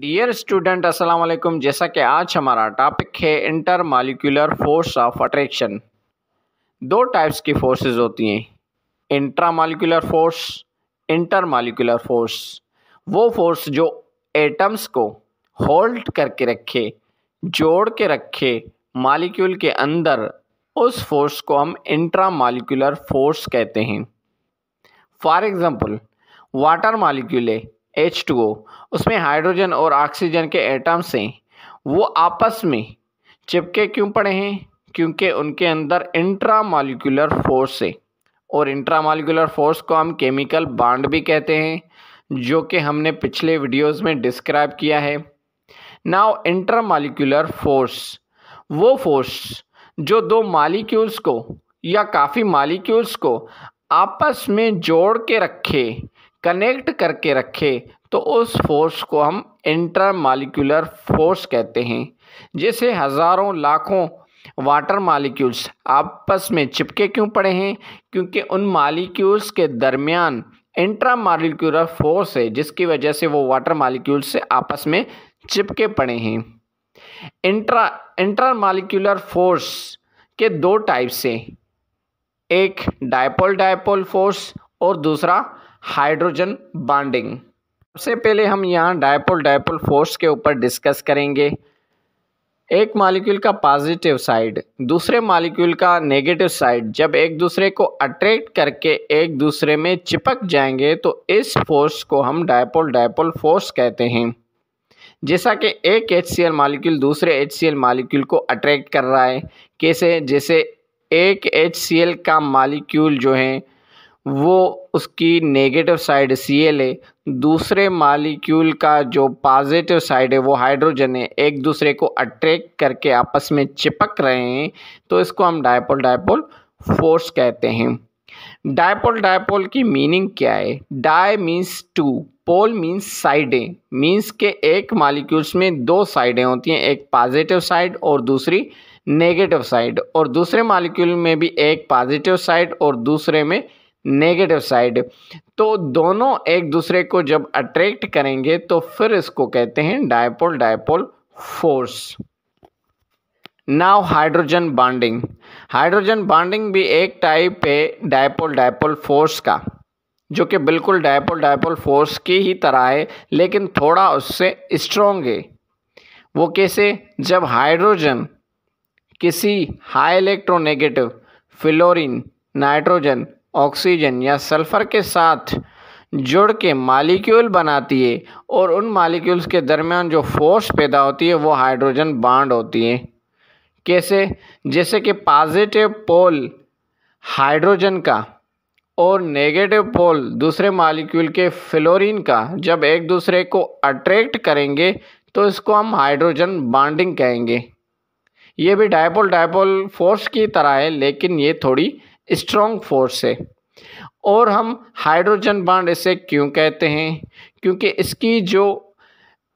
Dear student अस्सलाम वालेकुम। जैसा कि आज हमारा टॉपिक है intermolecular force of attraction. दो टाइप्स की फोर्सेस होती हैं, intramolecular force, intermolecular force. वो फोर्स जो एटम्स को होल्ड करके रखे, जोड़ के रखे मॉलिक्यूल के अंदर, उस फोर्स को हम इंट्रा मॉलिक्यूलर फोर्स कहते हैं। फॉर एग्ज़ाम्पल वाटर मॉलिक्यूल है H2O, उसमें हाइड्रोजन और ऑक्सीजन के एटम्स हैं। वो आपस में चिपके क्यों पड़े हैं? क्योंकि उनके अंदर इंट्रा मॉलिक्यूलर फोर्स है। और इंट्रा मॉलिक्यूलर फोर्स को हम केमिकल बॉन्ड भी कहते हैं, जो कि हमने पिछले वीडियोस में डिस्क्राइब किया है। नाउ इंट्रा मॉलिक्यूलर फोर्स वो फोर्स जो दो मॉलिक्यूल्स को या काफ़ी मॉलिक्यूल्स को आपस में जोड़ के रखे, कनेक्ट करके रखे, तो उस फोर्स को हम इंटर मॉलिक्यूलर फोर्स कहते हैं। जैसे हज़ारों लाखों वाटर मॉलिक्यूल्स आपस में चिपके क्यों पड़े हैं? क्योंकि उन मॉलिक्यूल्स के दरमियान इंट्रा मॉलिक्यूलर फोर्स है, जिसकी वजह से वो वाटर मॉलिक्यूल्स से आपस में चिपके पड़े हैं। इंट्रा मॉलिक्यूलर फोर्स के दो टाइप्स हैं, एक डायपोल डायपोल फोर्स और दूसरा हाइड्रोजन बॉन्डिंग। सबसे पहले हम यहाँ डायपोल डायपोल फोर्स के ऊपर डिस्कस करेंगे। एक मॉलिक्यूल का पॉजिटिव साइड, दूसरे मॉलिक्यूल का नेगेटिव साइड जब एक दूसरे को अट्रैक्ट करके एक दूसरे में चिपक जाएंगे, तो इस फोर्स को हम डायपोल डायपोल फोर्स कहते हैं। जैसा कि एक HCl मॉलिक्यूल दूसरे HCl मॉलिक्यूल को अट्रैक्ट कर रहा है, कैसे? जैसे एक HCl का मॉलिक्यूल जो है वो उसकी नेगेटिव साइड Cl है, दूसरे मॉलिक्यूल का जो पॉजिटिव साइड है वो हाइड्रोजन है, एक दूसरे को अट्रैक्ट करके आपस में चिपक रहे हैं, तो इसको हम डायपोल डायपोल फोर्स कहते हैं। डायपोल डायपोल की मीनिंग क्या है? Di means two, pole means साइडें, मीन्स के एक मॉलिक्यूल्स में दो साइडें होती हैं, एक पॉजिटिव साइड और दूसरी नेगेटिव साइड, और दूसरे मॉलिक्यूल में भी एक पॉजिटिव साइड और दूसरे में नेगेटिव साइड। तो दोनों एक दूसरे को जब अट्रैक्ट करेंगे तो फिर इसको कहते हैं dipole dipole force. Now hydrogen bonding. Hydrogen bonding भी एक टाइप है डायपोल डायपोल फोर्स का, जो कि बिल्कुल डायपोल डायपोल फोर्स की ही तरह है, लेकिन थोड़ा उससे स्ट्रॉन्ग है। वो कैसे? जब हाइड्रोजन किसी high electronegative, fluorine, nitrogen, oxygen या सल्फ़र के साथ जुड़ के मॉलिक्यूल बनाती है, और उन मॉलिक्यूल्स के दरमियान जो फोर्स पैदा होती है वो हाइड्रोजन बॉन्ड होती है। कैसे? जैसे कि पॉजिटिव पोल हाइड्रोजन का और नेगेटिव पोल दूसरे मॉलिक्यूल के फ्लोरीन का जब एक दूसरे को अट्रैक्ट करेंगे, तो इसको हम हाइड्रोजन बॉन्डिंग कहेंगे। ये भी डायपोल डायपोल फोर्स की तरह है, लेकिन ये थोड़ी स्ट्रॉन्ग फोर्स है। और हम हाइड्रोजन बॉन्ड इसे क्यों कहते हैं? क्योंकि इसकी जो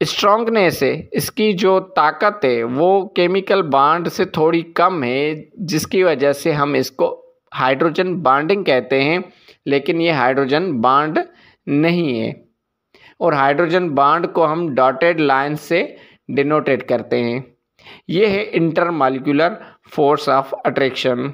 स्ट्रॉन्गनेस है, इसकी जो ताकत है, वो केमिकल बॉन्ड से थोड़ी कम है, जिसकी वजह से हम इसको हाइड्रोजन बॉन्डिंग कहते हैं। लेकिन ये हाइड्रोजन बॉन्ड नहीं है, और हाइड्रोजन बॉन्ड को हम डॉटेड लाइन से डिनोटेट करते हैं। ये है intermolecular force of attraction.